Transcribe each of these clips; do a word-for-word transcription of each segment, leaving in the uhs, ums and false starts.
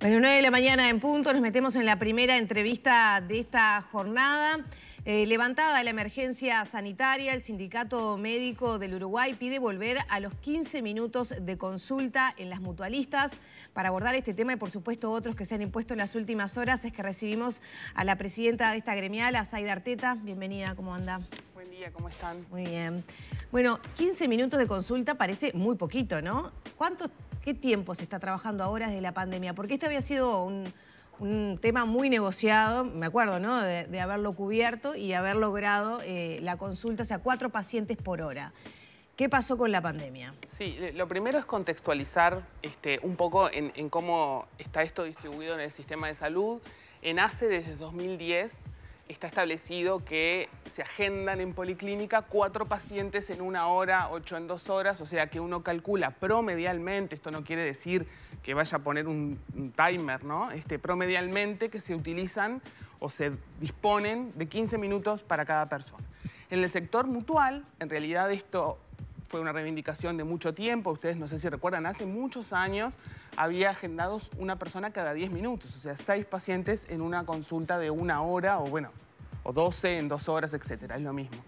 Bueno, nueve de la mañana en punto, nos metemos en la primera entrevista de esta jornada. Eh, levantada la emergencia sanitaria, el Sindicato Médico del Uruguay pide volver a los quince minutos de consulta en las mutualistas. Para abordar este tema y por supuesto otros que se han impuesto en las últimas horas es que recibimos a la presidenta de esta gremial, a Zaida Arteta. Bienvenida, ¿cómo anda? Buen día, ¿cómo están? Muy bien. Bueno, quince minutos de consulta parece muy poquito, ¿no? ¿Cuánto ¿Qué tiempo se está trabajando ahora desde la pandemia? Porque este había sido un, un tema muy negociado, me acuerdo, ¿no? De, de haberlo cubierto y haber logrado eh, la consulta, o sea, cuatro pacientes por hora. ¿Qué pasó con la pandemia? Sí, lo primero es contextualizar este, un poco en, en cómo está esto distribuido en el sistema de salud. En A C E, desde dos mil diez, está establecido que se agendan en policlínica cuatro pacientes en una hora, ocho en dos horas, o sea que uno calcula promedialmente, esto no quiere decir que vaya a poner un, un timer, ¿no? Este, promedialmente que se utilizan o se disponen de quince minutos para cada persona. En el sector mutual, en realidad esto fue una reivindicación de mucho tiempo, ustedes no sé si recuerdan, hace muchos años había agendados una persona cada diez minutos, o sea, seis pacientes en una consulta de una hora, o bueno, o doce en dos horas, etcétera, es lo mismo.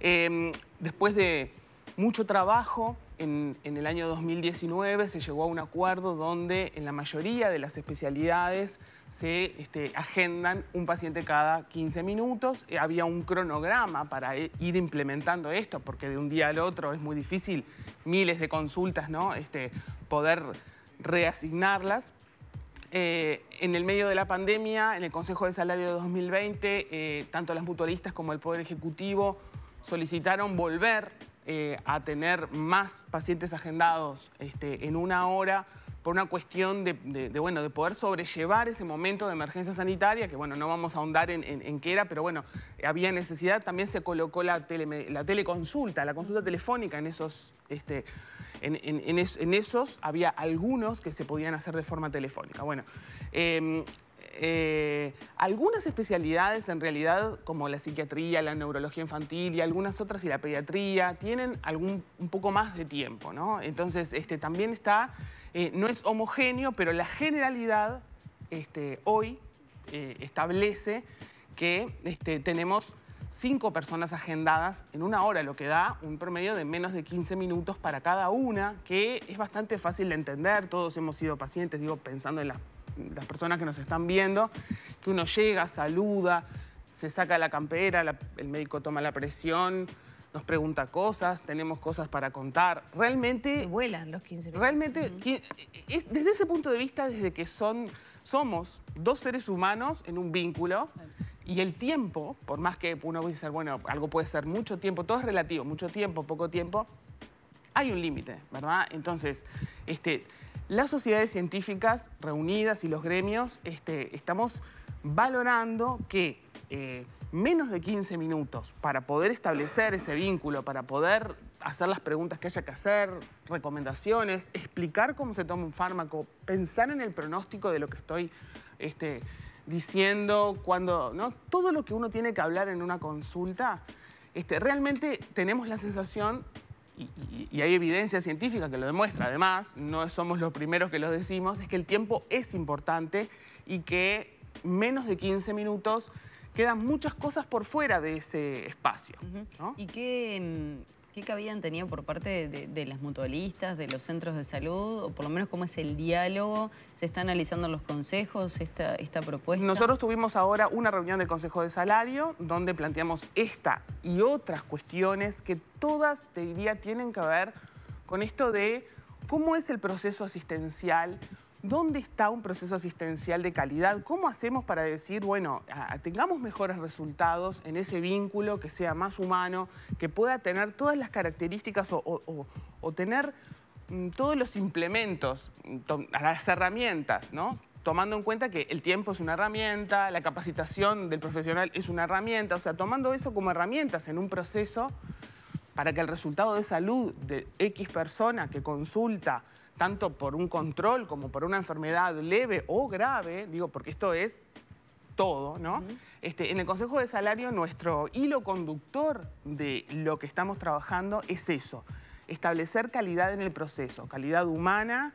Eh, después de mucho trabajo, en, en el año dos mil diecinueve se llegó a un acuerdo donde en la mayoría de las especialidades se este, agendan un paciente cada quince minutos. Eh, había un cronograma para ir implementando esto, porque de un día al otro es muy difícil, miles de consultas, ¿no? Este, poder reasignarlas. Eh, en el medio de la pandemia, en el Consejo de Salario de dos mil veinte, eh, tanto las mutualistas como el Poder Ejecutivo solicitaron volver Eh, a tener más pacientes agendados este, en una hora por una cuestión de, de, de, bueno, de poder sobrellevar ese momento de emergencia sanitaria, que bueno, no vamos a ahondar en, en, en qué era, pero bueno, había necesidad. También se colocó la, tele, la teleconsulta, la consulta telefónica en esos, este, en, en, en, es, en esos había algunos que se podían hacer de forma telefónica. Bueno, eh, Eh, algunas especialidades en realidad, como la psiquiatría, la neurología infantil y algunas otras y la pediatría, tienen algún, un poco más de tiempo, ¿no? Entonces este, también está, eh, no es homogéneo, pero la generalidad este, hoy eh, establece que este, tenemos cinco personas agendadas en una hora, lo que da un promedio de menos de quince minutos para cada una, que es bastante fácil de entender, todos hemos sido pacientes, digo, pensando en las las personas que nos están viendo, que uno llega, saluda, se saca la campera, la, el médico toma la presión, nos pregunta cosas, tenemos cosas para contar. Realmente... vuelan los quince minutos. Realmente, mm. es, desde ese punto de vista, desde que son, somos dos seres humanos en un vínculo, vale. Y el tiempo, por más que uno puede decir, bueno, algo puede ser mucho tiempo, todo es relativo, mucho tiempo, poco tiempo, hay un límite, ¿verdad? Entonces, este... las sociedades científicas reunidas y los gremios este, estamos valorando que eh, menos de quince minutos para poder establecer ese vínculo, para poder hacer las preguntas que haya que hacer, recomendaciones, explicar cómo se toma un fármaco, pensar en el pronóstico de lo que estoy este, diciendo, cuando, ¿no? Todo lo que uno tiene que hablar en una consulta, este, realmente tenemos la sensación... Y, y, y hay evidencia científica que lo demuestra, además, no somos los primeros que lo decimos, es que el tiempo es importante y que menos de quince minutos quedan muchas cosas por fuera de ese espacio, ¿no? ¿Y qué, qué cabida han tenido por parte de, de las mutualistas, de los centros de salud? O por lo menos, ¿cómo es el diálogo? ¿Se está analizando los consejos, esta, esta propuesta? Nosotros tuvimos ahora una reunión del Consejo de Salario donde planteamos esta y otras cuestiones que todas, te diría, tienen que ver con esto de cómo es el proceso asistencial, dónde está un proceso asistencial de calidad, cómo hacemos para decir, bueno, a, tengamos mejores resultados en ese vínculo, que sea más humano, que pueda tener todas las características o, o, o, o tener mmm, todos los implementos, to, las herramientas, ¿no? Tomando en cuenta que el tiempo es una herramienta, la capacitación del profesional es una herramienta, o sea, tomando eso como herramientas en un proceso para que el resultado de salud de X persona que consulta, tanto por un control como por una enfermedad leve o grave, digo, porque esto es todo, ¿no? Uh-huh. Este, en el Consejo de Salario, nuestro hilo conductor de lo que estamos trabajando es eso, establecer calidad en el proceso, calidad humana,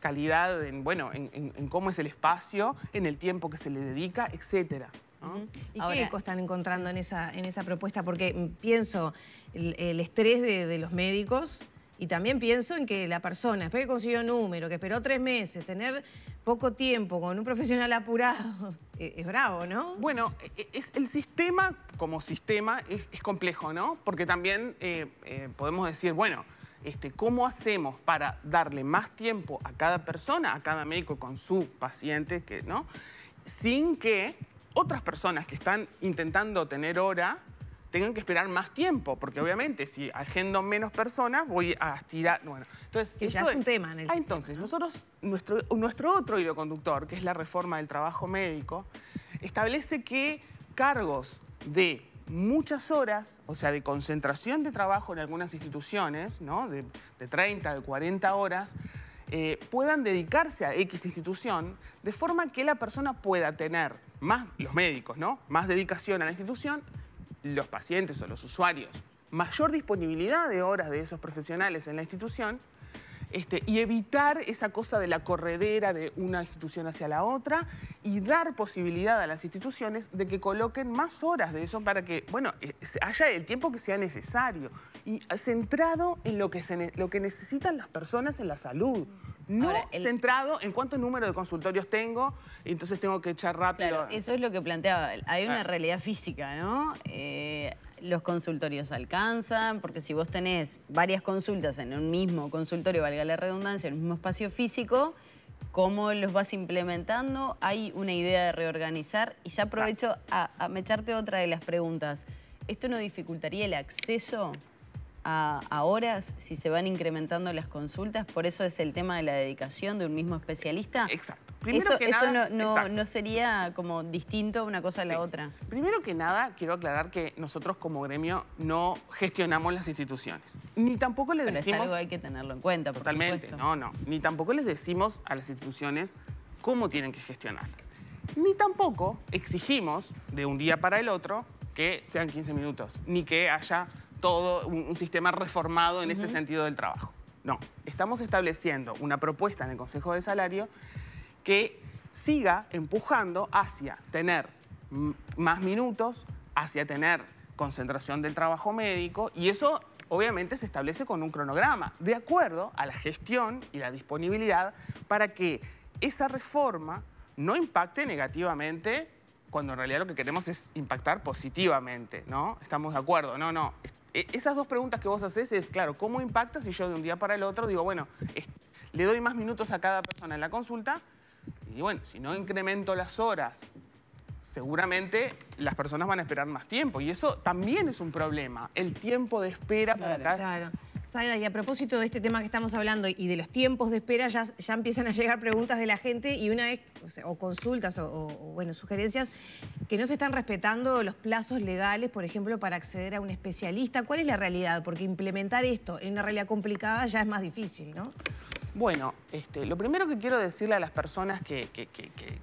calidad en, bueno, en, en, en cómo es el espacio, en el tiempo que se le dedica, etcétera, ¿no? ¿Y ahora, qué eco están encontrando en esa, en esa propuesta? Porque pienso el, el estrés de, de los médicos y también pienso en que la persona, después que consiguió un número, que esperó tres meses, tener poco tiempo con un profesional apurado, es, es bravo, ¿no? Bueno, es, el sistema como sistema es, es complejo, ¿no? Porque también eh, eh, podemos decir, bueno, Este, ¿cómo hacemos para darle más tiempo a cada persona, a cada médico con su paciente, que, ¿no? sin que otras personas que están intentando tener hora tengan que esperar más tiempo? Porque obviamente si agendo menos personas voy a estirar... Bueno, entonces, que ya es un tema en el... Ah, entonces, nosotros, nuestro, nuestro otro hilo conductor, que es la reforma del trabajo médico, establece que cargos de... muchas horas, o sea, de concentración de trabajo en algunas instituciones, ¿no? de, de treinta, de cuarenta horas, eh, puedan dedicarse a X institución de forma que la persona pueda tener, más los médicos, ¿no? más dedicación a la institución, los pacientes o los usuarios, mayor disponibilidad de horas de esos profesionales en la institución, Este, y evitar esa cosa de la corredera de una institución hacia la otra y dar posibilidad a las instituciones de que coloquen más horas de eso para que, bueno, haya el tiempo que sea necesario y centrado en lo que, se, lo que necesitan las personas en la salud. No Ahora, el... centrado en cuánto número de consultorios tengo, entonces tengo que echar rápido. Claro, eso es lo que planteaba. Hay una realidad física, ¿no? Eh... Los consultorios alcanzan, porque si vos tenés varias consultas en un mismo consultorio, valga la redundancia, en un mismo espacio físico, ¿cómo los vas implementando? Hay una idea de reorganizar. Y ya aprovecho a, a echarte otra de las preguntas. ¿Esto no dificultaría el acceso a, a horas si se van incrementando las consultas? Por eso es el tema de la dedicación de un mismo especialista. Exacto. Primero eso que eso nada, no, no, no sería como distinto una cosa a la sí. otra. Primero que nada, quiero aclarar que nosotros como gremio no gestionamos las instituciones. Ni tampoco les Pero decimos... Pero es algo hay que tenerlo en cuenta, por Totalmente, supuesto. no, no. Ni tampoco les decimos a las instituciones cómo tienen que gestionar. Ni tampoco exigimos de un día para el otro que sean quince minutos, ni que haya todo un, un sistema reformado en uh-huh. este sentido del trabajo. No, estamos estableciendo una propuesta en el Consejo de Salario que siga empujando hacia tener más minutos, hacia tener concentración del trabajo médico, y eso obviamente se establece con un cronograma, de acuerdo a la gestión y la disponibilidad, para que esa reforma no impacte negativamente, cuando en realidad lo que queremos es impactar positivamente, ¿no? Estamos de acuerdo, no, no. Esas dos preguntas que vos hacés es, claro, ¿cómo impacta si yo de un día para el otro digo, bueno, le doy más minutos a cada persona en la consulta? Y bueno, si no incremento las horas, seguramente las personas van a esperar más tiempo. Y eso también es un problema, el tiempo de espera. Claro, para cada... claro. Zaida, y a propósito de este tema que estamos hablando y de los tiempos de espera, ya, ya empiezan a llegar preguntas de la gente y una vez, o, sea, o consultas o, o bueno, sugerencias, que no se están respetando los plazos legales, por ejemplo, para acceder a un especialista. ¿Cuál es la realidad? Porque implementar esto en una realidad complicada ya es más difícil, ¿no? Bueno, este, lo primero que quiero decirle a las personas que, que, que, que,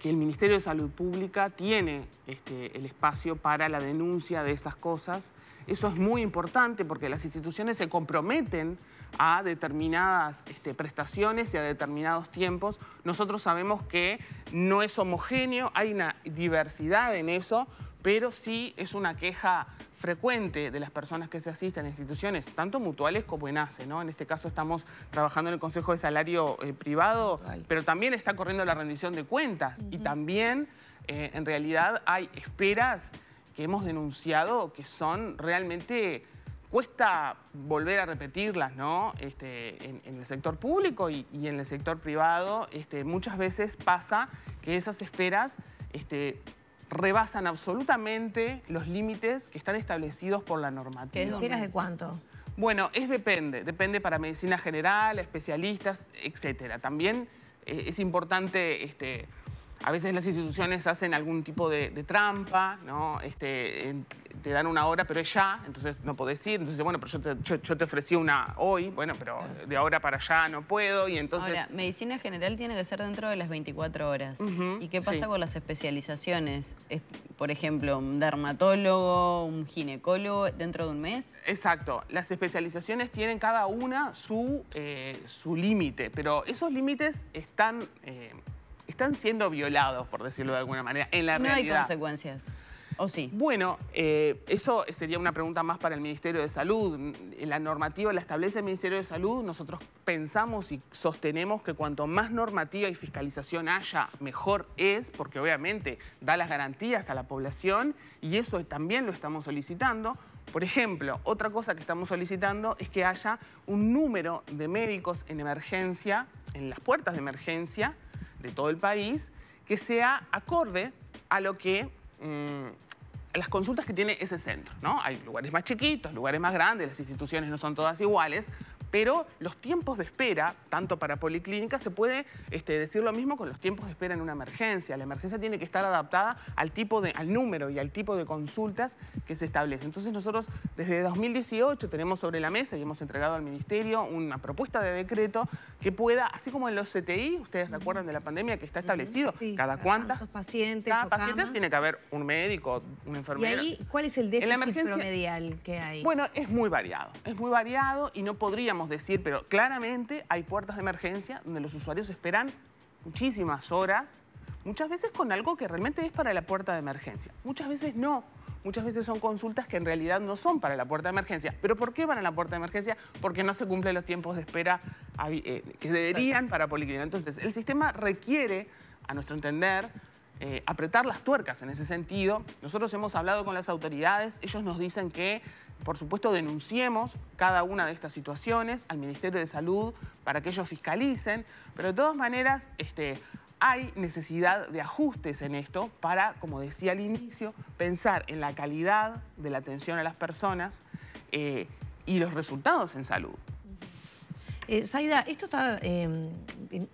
que el Ministerio de Salud Pública tiene este, el espacio para la denuncia de esas cosas. Eso es muy importante porque las instituciones se comprometen a determinadas este, prestaciones y a determinados tiempos. Nosotros sabemos que no es homogéneo, hay una diversidad en eso, pero sí es una queja frecuente de las personas que se asisten a instituciones, tanto mutuales como en ACE, ¿no? En este caso estamos trabajando en el Consejo de Salario eh, Privado, Total. pero también está corriendo la rendición de cuentas. Uh-huh. Y también, eh, en realidad, hay esperas que hemos denunciado que son realmente... Cuesta volver a repetirlas, ¿no? Este, en, en el sector público y, y en el sector privado, este, muchas veces pasa que esas esperas... Este, rebasan absolutamente los límites que están establecidos por la normativa. ¿Qué esperas de cuánto? Bueno, es depende. Depende para medicina general, especialistas, etcétera. También eh, es importante este, a veces las instituciones hacen algún tipo de, de trampa, ¿no? Este, te dan una hora, pero es ya, entonces no podés ir. Entonces, bueno, pero yo te, yo, yo te ofrecí una hoy, bueno, pero de ahora para allá no puedo. Y entonces... Ahora, medicina general tiene que ser dentro de las veinticuatro horas. Uh-huh. ¿Y qué pasa sí. con las especializaciones? Es, por ejemplo, un dermatólogo, un ginecólogo, ¿dentro de un mes? Exacto. Las especializaciones tienen cada una su, eh, su límite, pero esos límites están... Eh, están siendo violados, por decirlo de alguna manera, en la realidad. No hay consecuencias, ¿o sí? Bueno, eh, eso sería una pregunta más para el Ministerio de Salud. La normativa la establece el Ministerio de Salud. Nosotros pensamos y sostenemos que cuanto más normativa y fiscalización haya, mejor es, porque obviamente da las garantías a la población y eso también lo estamos solicitando. Por ejemplo, otra cosa que estamos solicitando es que haya un número de médicos en emergencia, en las puertas de emergencia, de todo el país, que sea acorde a lo que mmm, a las consultas que tiene ese centro, ¿no? Hay lugares más chiquitos, lugares más grandes, las instituciones no son todas iguales, pero los tiempos de espera, tanto para policlínica, se puede este, decir lo mismo con los tiempos de espera en una emergencia. La emergencia tiene que estar adaptada al, tipo de, al número y al tipo de consultas que se establece. Entonces nosotros desde dos mil dieciocho tenemos sobre la mesa y hemos entregado al Ministerio una propuesta de decreto que pueda, así como en los C T I, ustedes uh-huh. recuerdan de la pandemia que está establecido, sí, cada cuántas pacientes, cada paciente tiene que haber un médico, una enfermera. ¿Y ahí cuál es el déficit promedial que hay? Bueno, es muy variado, es muy variado y no podríamos decir, pero claramente hay puertas de emergencia donde los usuarios esperan muchísimas horas, muchas veces con algo que realmente es para la puerta de emergencia, muchas veces no, muchas veces son consultas que en realidad no son para la puerta de emergencia. ¿Pero por qué van a la puerta de emergencia? Porque no se cumplen los tiempos de espera que deberían para policlínica. Entonces, el sistema requiere, a nuestro entender, eh, apretar las tuercas en ese sentido. Nosotros hemos hablado con las autoridades, ellos nos dicen que por supuesto, denunciemos cada una de estas situaciones al Ministerio de Salud para que ellos fiscalicen, pero de todas maneras este, hay necesidad de ajustes en esto para, como decía al inicio, pensar en la calidad de la atención a las personas eh, y los resultados en salud. Eh, Zaida, esto está, eh,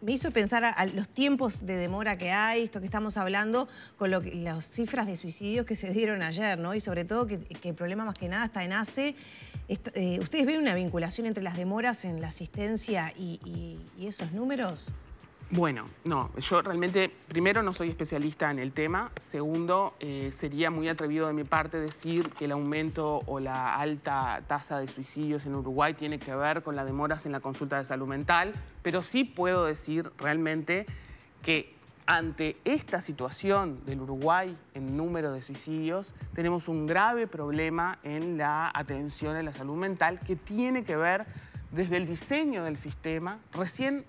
me hizo pensar a, a los tiempos de demora que hay, esto que estamos hablando, con lo que, las cifras de suicidios que se dieron ayer, ¿no? Y sobre todo que, que el problema más que nada está en A C E. Está, eh, ¿ustedes ven una vinculación entre las demoras en la asistencia y, y, y esos números? Bueno, no, yo realmente, primero, no soy especialista en el tema. Segundo, eh, sería muy atrevido de mi parte decir que el aumento o la alta tasa de suicidios en Uruguay tiene que ver con las demoras en la consulta de salud mental, pero sí puedo decir realmente que ante esta situación del Uruguay en número de suicidios, tenemos un grave problema en la atención a la salud mental que tiene que ver desde el diseño del sistema. Recién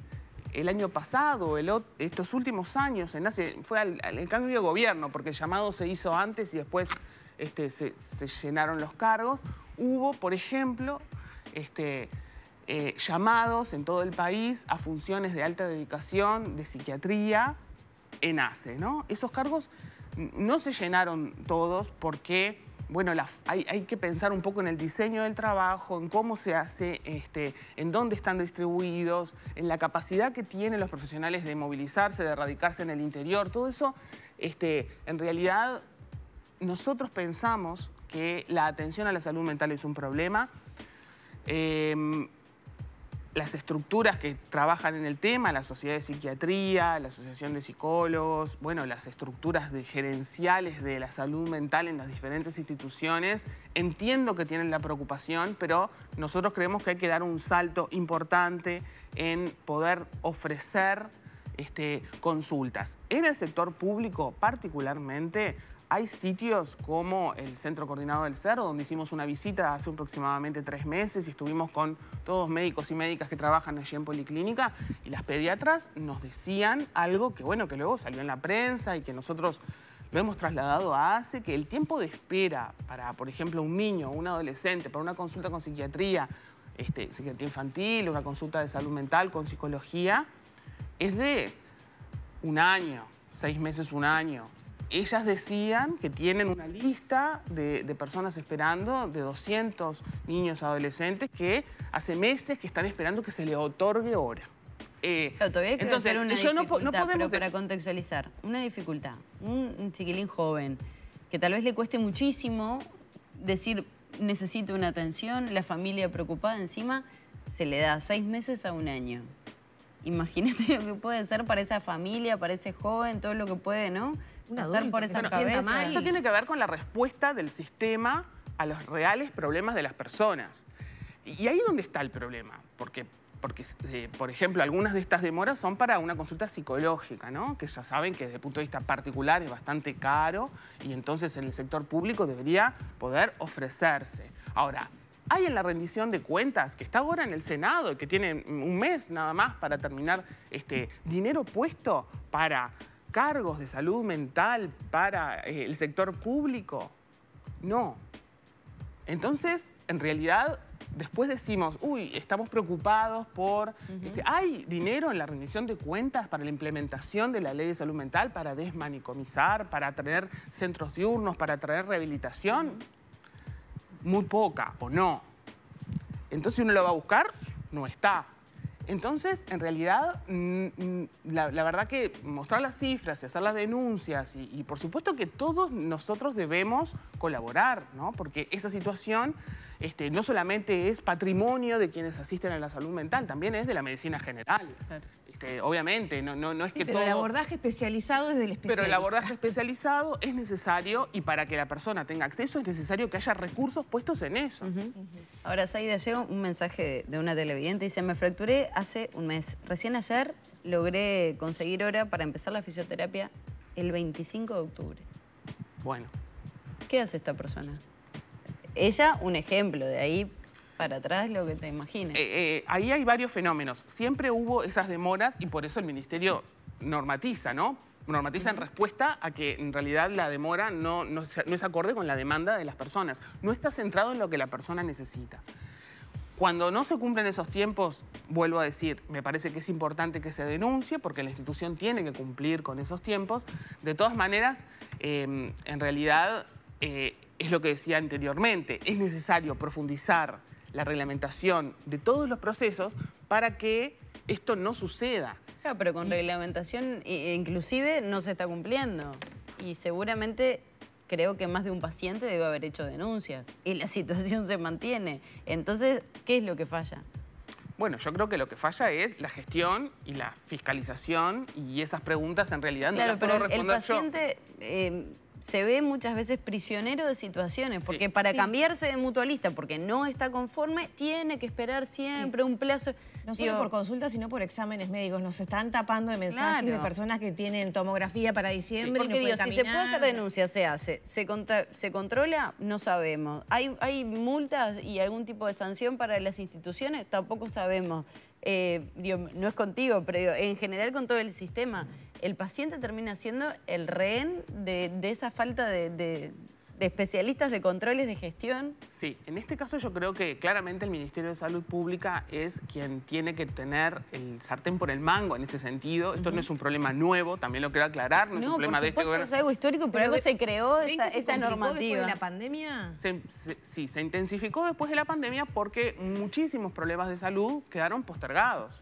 el año pasado, el, estos últimos años, en hace, fue al, al, el cambio de gobierno, porque el llamado se hizo antes y después este, se, se llenaron los cargos. Hubo, por ejemplo, este, eh, llamados en todo el país a funciones de alta dedicación, de psiquiatría, en A C E, ¿no? Esos cargos no se llenaron todos porque... Bueno, la, hay, hay que pensar un poco en el diseño del trabajo, en cómo se hace, este, en dónde están distribuidos, en la capacidad que tienen los profesionales de movilizarse, de radicarse en el interior. Todo eso, este, en realidad, nosotros pensamos que la atención a la salud mental es un problema. Eh, las estructuras que trabajan en el tema, la Sociedad de Psiquiatría, la Asociación de Psicólogos, bueno, las estructuras de gerenciales de la salud mental en las diferentes instituciones, entiendo que tienen la preocupación, pero nosotros creemos que hay que dar un salto importante en poder ofrecer este, consultas. En el sector público, particularmente, hay sitios como el Centro Coordinado del Cerro, donde hicimos una visita hace aproximadamente tres meses y estuvimos con todos médicos y médicas que trabajan allí en Policlínica y las pediatras nos decían algo que, bueno, que luego salió en la prensa y que nosotros lo hemos trasladado a A C E, que el tiempo de espera para, por ejemplo, un niño o un adolescente, para una consulta con psiquiatría, este, psiquiatría infantil, una consulta de salud mental con psicología, es de un año, seis meses, un año. Ellas decían que tienen una lista de, de personas esperando, de doscientos niños adolescentes que hace meses que están esperando que se les otorgue hora. Eh, claro, todavía hay que entonces, hacer una yo no, no podemos... Para contextualizar, una dificultad. Un, un chiquilín joven que tal vez le cueste muchísimo decir necesito una atención, la familia preocupada encima, se le da seis meses a un año. Imagínate lo que puede ser para esa familia, para ese joven, todo lo que puede, ¿no? Pasar por esa cabeza. Mal. Esto tiene que ver con la respuesta del sistema a los reales problemas de las personas. Y ahí es donde está el problema, porque, porque eh, por ejemplo, algunas de estas demoras son para una consulta psicológica, ¿no? Que ya saben que desde el punto de vista particular es bastante caro y entonces en el sector público debería poder ofrecerse. Ahora, hay en la rendición de cuentas, que está ahora en el Senado, que tiene un mes nada más para terminar, este dinero puesto para cargos de salud mental, para eh, el sector público. No. Entonces, en realidad, después decimos, uy, estamos preocupados por... Uh-huh. este, ¿hay dinero en la rendición de cuentas para la implementación de la ley de salud mental, para desmanicomizar, para tener centros diurnos, para traer rehabilitación? Uh-huh. Muy poca o no. Entonces uno lo va a buscar, no está. Entonces, en realidad, la, la verdad que mostrar las cifras y hacer las denuncias y, y por supuesto que todos nosotros debemos colaborar, ¿no? Porque esa situación este, no solamente es patrimonio de quienes asisten a la salud mental, también es de la medicina general. Claro. Este, obviamente, no, no, no es sí, que pero todo... el abordaje especializado es del especialista. Pero el abordaje especializado es necesario y para que la persona tenga acceso es necesario que haya recursos puestos en eso. Uh-huh, uh-huh. Ahora, Zaida, llega un mensaje de una televidente y dice, me fracturé hace un mes. Recién ayer logré conseguir hora para empezar la fisioterapia el veinticinco de octubre. Bueno. ¿Qué hace esta persona? Ella, un ejemplo, de ahí para atrás lo que te imaginas. Eh, eh, ahí hay varios fenómenos. Siempre hubo esas demoras y por eso el Ministerio normatiza, ¿no? Normatiza en respuesta a que en realidad la demora no, no, no es acorde con la demanda de las personas. No está centrado en lo que la persona necesita. Cuando no se cumplen esos tiempos, vuelvo a decir, me parece que es importante que se denuncie porque la institución tiene que cumplir con esos tiempos. De todas maneras, eh, en realidad, eh, es lo que decía anteriormente, es necesario profundizar la reglamentación de todos los procesos para que esto no suceda. Claro, pero con y... reglamentación inclusive no se está cumpliendo y seguramente... creo que más de un paciente debe haber hecho denuncias y la situación se mantiene. Entonces, ¿qué es lo que falla? Bueno, yo creo que lo que falla es la gestión y la fiscalización y esas preguntas en realidad claro, no las puedo responder yo. Claro, pero el paciente eh, se ve muchas veces prisionero de situaciones porque sí. para sí. cambiarse de mutualista, porque no está conforme, tiene que esperar siempre sí. un plazo... No solo Digo, por consultas, sino por exámenes médicos. Nos están tapando de mensajes claro. de personas que tienen tomografía para diciembre. Sí, porque y no Dios, pueden caminar. Si se puede hacer denuncia, se hace. ¿Se, contra, se controla? No sabemos. ¿Hay, ¿Hay multas y algún tipo de sanción para las instituciones? Tampoco sabemos. Eh, digo, no es contigo, pero en general con todo el sistema. El paciente termina siendo el rehén de, de esa falta de... de de especialistas de controles de gestión. Sí, en este caso yo creo que claramente el Ministerio de Salud Pública es quien tiene que tener el sartén por el mango en este sentido. Esto uh-huh. no es un problema nuevo, también lo quiero aclarar, no, no es un problema de este gobierno. No, por supuesto, es algo histórico, pero, pero algo se creó esa, se esa normativa. ¿Después de la pandemia? Se, se, sí, se intensificó después de la pandemia porque muchísimos problemas de salud quedaron postergados.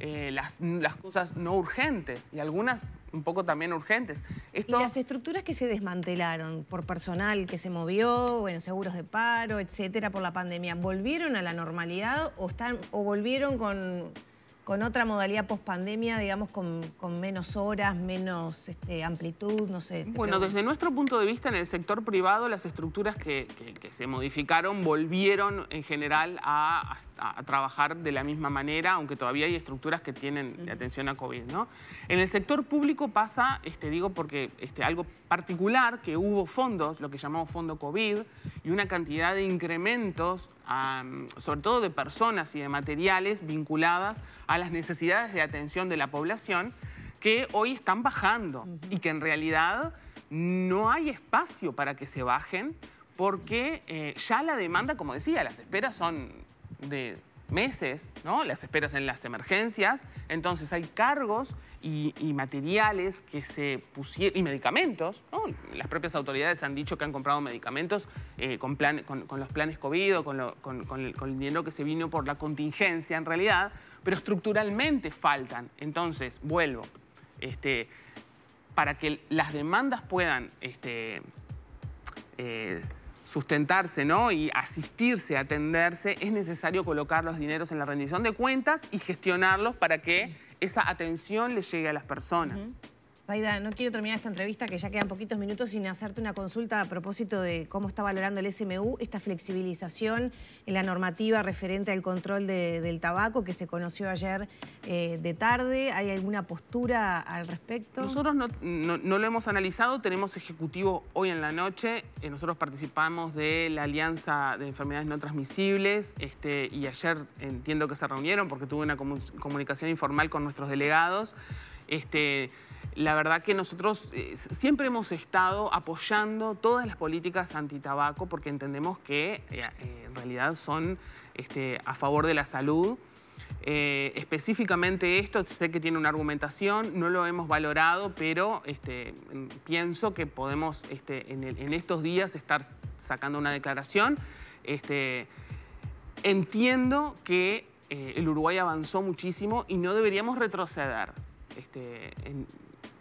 Eh, las, las cosas no urgentes y algunas un poco también urgentes. Esto... Y las estructuras que se desmantelaron por personal que se movió, bueno, seguros de paro, etcétera, por la pandemia, ¿volvieron a la normalidad o, están, o volvieron con, con otra modalidad post-pandemia, digamos, con, con menos horas, menos este, amplitud, no sé? Bueno, desde nuestro punto de vista en el sector privado, las estructuras que, que, que se modificaron volvieron en general a... a A, a trabajar de la misma manera, aunque todavía hay estructuras que tienen uh-huh. atención a COVID, ¿no? En el sector público pasa, este, digo porque este, algo particular, que hubo fondos, lo que llamamos fondo COVID, y una cantidad de incrementos, um, sobre todo de personas y de materiales vinculadas a las necesidades de atención de la población, que hoy están bajando uh-huh. y que en realidad no hay espacio para que se bajen porque eh, ya la demanda, como decía, las esperas son... de meses, ¿no?, las esperas en las emergencias. Entonces hay cargos y, y materiales que se pusieron, y medicamentos, ¿no? Las propias autoridades han dicho que han comprado medicamentos eh, con, plan, con, con los planes COVID o con, lo, con, con, el, con el dinero que se vino por la contingencia en realidad, pero estructuralmente faltan. Entonces, vuelvo, este, para que las demandas puedan este, eh, sustentarse, ¿no?, y asistirse, atenderse, es necesario colocar los dineros en la rendición de cuentas y gestionarlos para que esa atención le llegue a las personas. Uh-huh. Zaida, no quiero terminar esta entrevista, que ya quedan poquitos minutos, sin hacerte una consulta a propósito de cómo está valorando el S M U esta flexibilización en la normativa referente al control de, del tabaco que se conoció ayer eh, de tarde. ¿Hay alguna postura al respecto? Nosotros no, no, no lo hemos analizado, tenemos ejecutivo hoy en la noche. Eh, nosotros participamos de la Alianza de Enfermedades No Transmisibles este, y ayer entiendo que se reunieron porque tuve una comun- comunicación informal con nuestros delegados. Este, La verdad que nosotros eh, siempre hemos estado apoyando todas las políticas antitabaco porque entendemos que eh, en realidad son este, a favor de la salud. Eh, específicamente esto, sé que tiene una argumentación, no lo hemos valorado, pero este, pienso que podemos este, en, el, en estos días estar sacando una declaración. Este, entiendo que eh, el Uruguay avanzó muchísimo y no deberíamos retroceder. Este, en,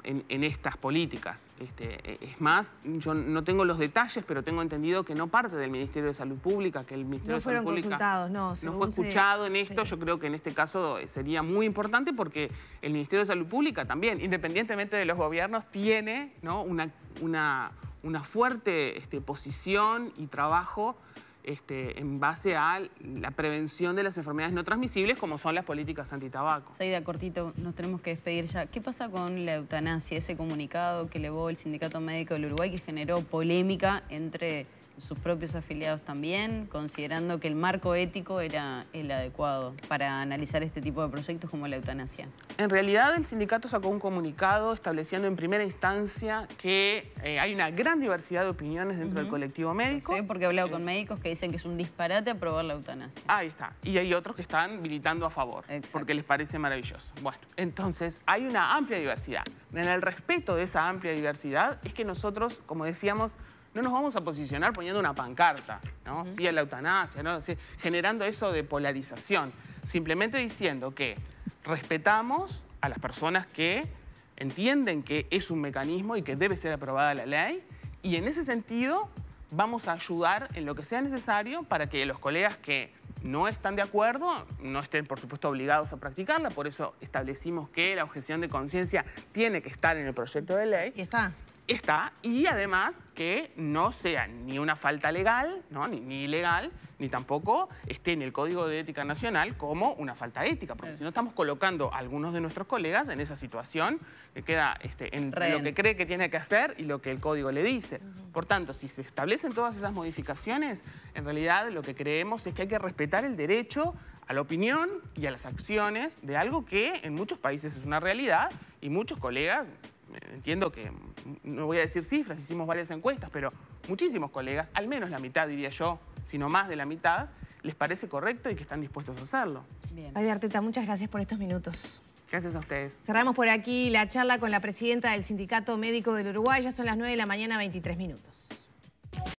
En, en estas políticas. Este, es más, yo no tengo los detalles, pero tengo entendido que no parte del Ministerio de Salud Pública, que el Ministerio de Salud Pública no fue escuchado en esto. Yo creo que en este caso sería muy importante porque el Ministerio de Salud Pública también, independientemente de los gobiernos, tiene, ¿no?, una, una, una fuerte este, posición y trabajo Este, en base a la prevención de las enfermedades no transmisibles, como son las políticas antitabaco. Zaida, cortito, nos tenemos que despedir ya. ¿Qué pasa con la eutanasia, ese comunicado que elevó el Sindicato Médico del Uruguay, que generó polémica entre sus propios afiliados también, considerando que el marco ético era el adecuado para analizar este tipo de proyectos como la eutanasia? En realidad, el sindicato sacó un comunicado estableciendo en primera instancia que eh, hay una gran diversidad de opiniones dentro uh-huh. del colectivo médico. Sí, porque he hablado eh. con médicos que dicen que es un disparate aprobar la eutanasia. Ahí está. Y hay otros que están militando a favor, exacto, porque les parece maravilloso. Bueno, entonces hay una amplia diversidad. En el respeto de esa amplia diversidad es que nosotros, como decíamos, no nos vamos a posicionar poniendo una pancarta, ¿no? Uh-huh. Sí a la eutanasia, ¿no? Sí, generando eso de polarización. Simplemente diciendo que respetamos a las personas que entienden que es un mecanismo y que debe ser aprobada la ley, y en ese sentido vamos a ayudar en lo que sea necesario para que los colegas que no están de acuerdo no estén, por supuesto, obligados a practicarla. Por eso establecimos que la objeción de conciencia tiene que estar en el proyecto de ley. Y está. Está, y además que no sea ni una falta legal, ¿no?, ni, ni ilegal, ni tampoco esté en el Código de Ética Nacional como una falta ética, porque sí, si no estamos colocando a algunos de nuestros colegas en esa situación que queda este, en Real. Lo que cree que tiene que hacer y lo que el Código le dice. Uh-huh. Por tanto, si se establecen todas esas modificaciones, en realidad lo que creemos es que hay que respetar el derecho a la opinión y a las acciones de algo que en muchos países es una realidad y muchos colegas... Entiendo que, no voy a decir cifras, hicimos varias encuestas, pero muchísimos colegas, al menos la mitad diría yo, sino más de la mitad, les parece correcto y que están dispuestos a hacerlo. Bien. Zaida Arteta, muchas gracias por estos minutos. Gracias a ustedes. Cerramos por aquí la charla con la presidenta del Sindicato Médico del Uruguay. Ya son las nueve de la mañana, veintitrés minutos.